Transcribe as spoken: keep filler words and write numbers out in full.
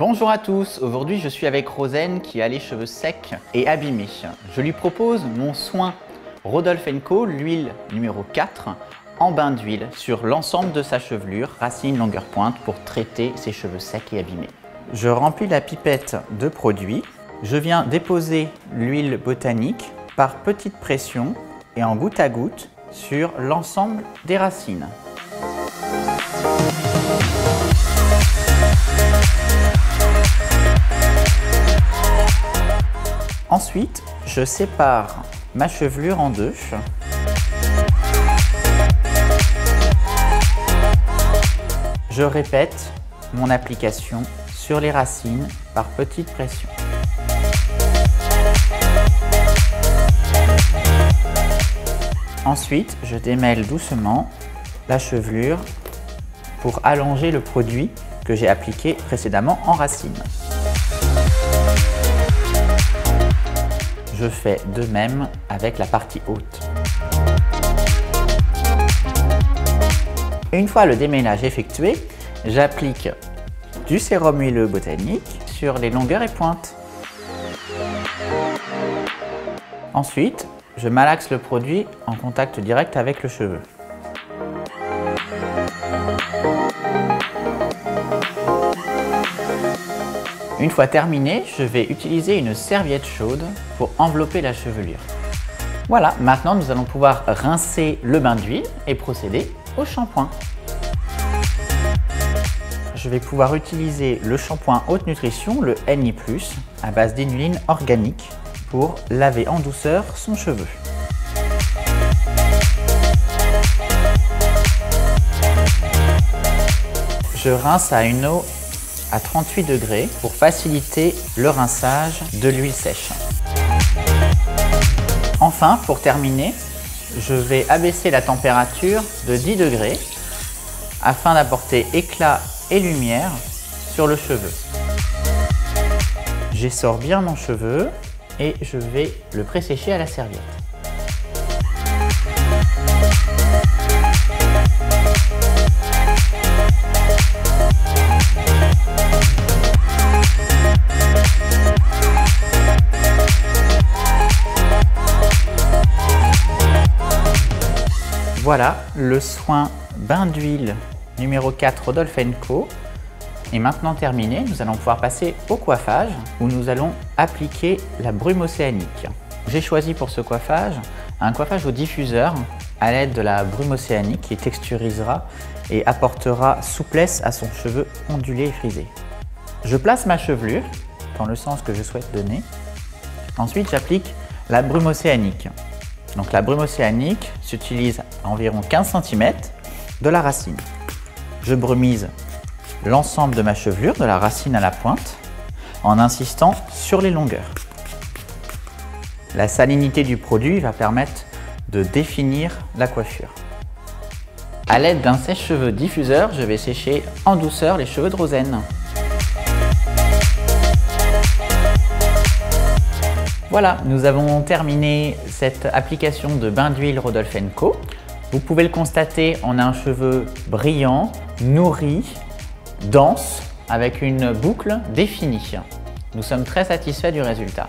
Bonjour à tous, aujourd'hui je suis avec Rosane qui a les cheveux secs et abîmés. Je lui propose mon soin Rodolphe and Co, l'huile numéro quatre en bain d'huile sur l'ensemble de sa chevelure, racine, longueur, pointe, pour traiter ses cheveux secs et abîmés. Je remplis la pipette de produit, je viens déposer l'huile botanique par petite pression et en goutte à goutte sur l'ensemble des racines. Ensuite, je sépare ma chevelure en deux. Je répète mon application sur les racines par petite pression. Ensuite, je démêle doucement la chevelure pour allonger le produit que j'ai appliqué précédemment en racines. Je fais de même avec la partie haute. Une fois le démêlage effectué, j'applique du sérum huileux botanique sur les longueurs et pointes. Ensuite, je malaxe le produit en contact direct avec le cheveu. Une fois terminé, je vais utiliser une serviette chaude pour envelopper la chevelure. Voilà, maintenant nous allons pouvoir rincer le bain d'huile et procéder au shampoing. Je vais pouvoir utiliser le shampoing haute nutrition, le N I plus, à base d'inuline organique pour laver en douceur son cheveu. Je rince à une eau à trente-huit degrés pour faciliter le rinçage de l'huile sèche. Enfin, pour terminer, je vais abaisser la température de dix degrés afin d'apporter éclat et lumière sur le cheveu. J'essore bien mon cheveu et je vais le présécher à la serviette. Voilà, le soin bain d'huile numéro quatre Rodolphe and Co est maintenant terminé. Nous allons pouvoir passer au coiffage où nous allons appliquer la brume océanique. J'ai choisi pour ce coiffage un coiffage au diffuseur à l'aide de la brume océanique qui texturisera et apportera souplesse à son cheveu ondulé et frisé. Je place ma chevelure dans le sens que je souhaite donner. Ensuite, j'applique la brume océanique. Donc la brume océanique s'utilise à environ quinze centimètres de la racine. Je brumise l'ensemble de ma chevelure, de la racine à la pointe, en insistant sur les longueurs. La salinité du produit va permettre de définir la coiffure. A l'aide d'un sèche-cheveux diffuseur, je vais sécher en douceur les cheveux de Rosane. Voilà, nous avons terminé cette application de bain d'huile Rodolphe and Co. Vous pouvez le constater, on a un cheveu brillant, nourri, dense, avec une boucle définie. Nous sommes très satisfaits du résultat.